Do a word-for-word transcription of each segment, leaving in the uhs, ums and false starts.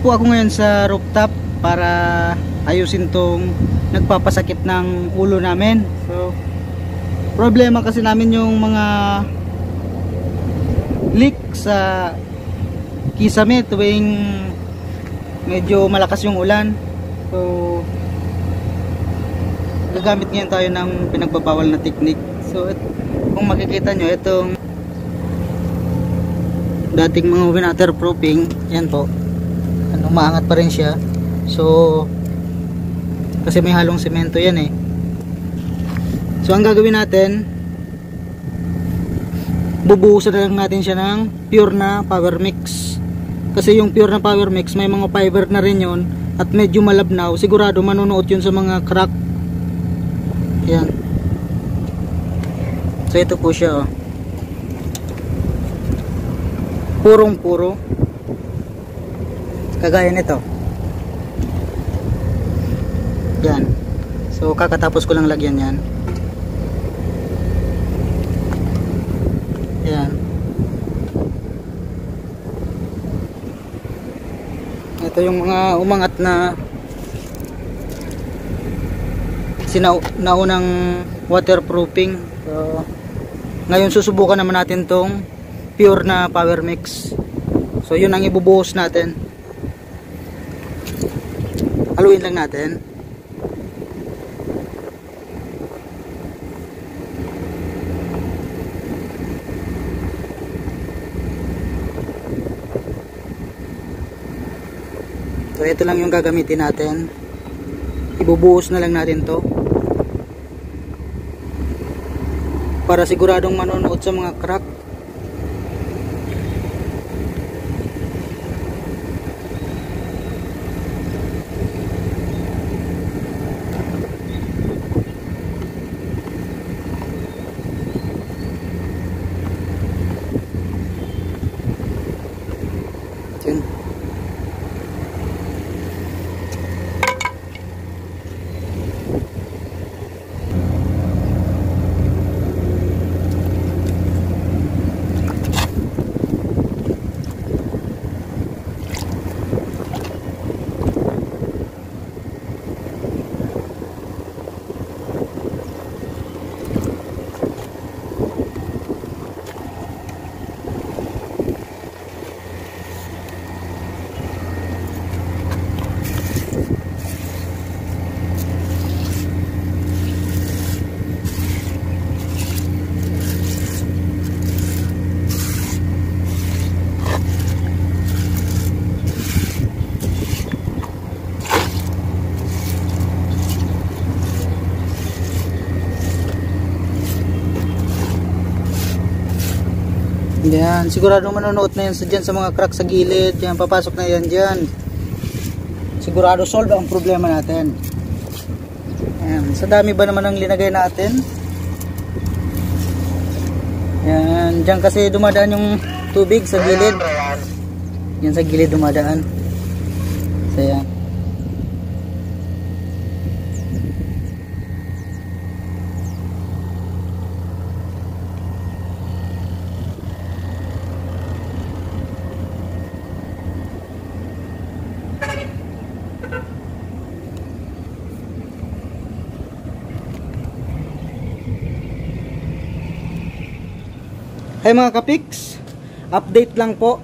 po ako ngayon sa rooftop para ayusin tong nagpapasakit ng ulo namin. So problema kasi namin yung mga leak sa kisame tuwing medyo malakas yung ulan. So gagamit ngayon tayo ng pinagbabawal na technique. So ito, kung makikita nyo, itong dating mga waterproofing, yan po, umaangat pa rin siya. So kasi may halong semento yan eh. So ang gagawin natin, bubuhusan na lang natin siya ng pure na power mix. Kasi yung pure na power mix, may mga fiber na rin yun at medyo malabnaw, sigurado manunuot yun sa mga crack. Yan. So ito po siya, oh. Purong puro, kagaya nito. Yan. So kakatapos ko lang lagyan yan. Yan. Ito yung mga umangat na sinaunang waterproofing. So ngayon susubukan naman natin tong pure na power mix. So yun ang ibubuhos natin. Haluin lang natin. So ito lang yung gagamitin natin. Ibubuhos na lang natin to para siguradong manonood sa mga crack. Yun. Yan, sigurado manunuot na yan sa, dyan, sa mga crack sa gilid. Yan, papasok na yan dyan. Sigurado solve ang problema natin. Yan, sa dami ba naman ang linagay natin? Yan, dyan kasi dumadaan yung tubig sa gilid. Yan, sa gilid dumadaan. So, yan. Hey mga kapix, update lang po.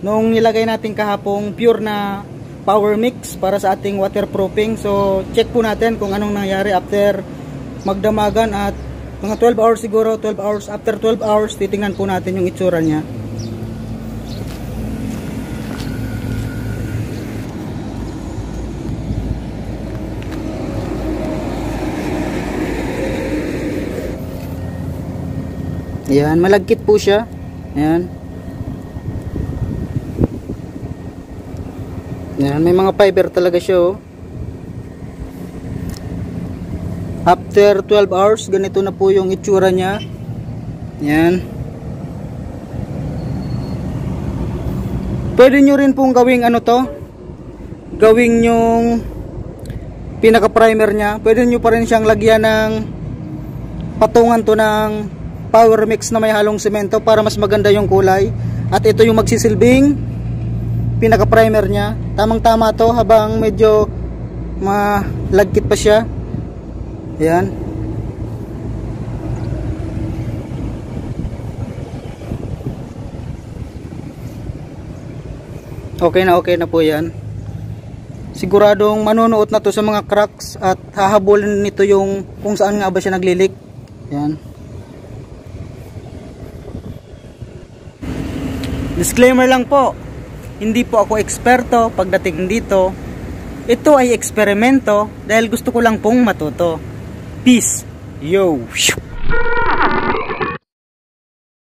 Nung nilagay natin kahapong pure na power mix para sa ating waterproofing, so check po natin kung anong nangyari after magdamagan at mga twelve hours siguro, twelve hours, after twelve hours titingnan po natin yung itsura niya. Ayan, malagkit po siya. Ayan. Ayan, may mga fiber talaga siya, oh. After twelve hours, ganito na po yung itsura niya. Ayan. Pwede nyo rin pong gawing ano to, gawing yung pinaka-primer niya. Pwede nyo pa rin siyang lagyan ng patungan to ng power mix na may halong semento para mas maganda yung kulay, at ito yung magsisilbing pinaka-primer niya. Tamang-tama to habang medyo malagkit pa siya. Ayan. Okay na okay na po yan. Siguradong manunuot na to sa mga cracks at hahabulin nito yung kung saan nga ba siya naglilik. Ayan. Disclaimer lang po, hindi po ako eksperto pagdating dito. Ito ay eksperimento dahil gusto ko lang pong matuto. Peace! Yo!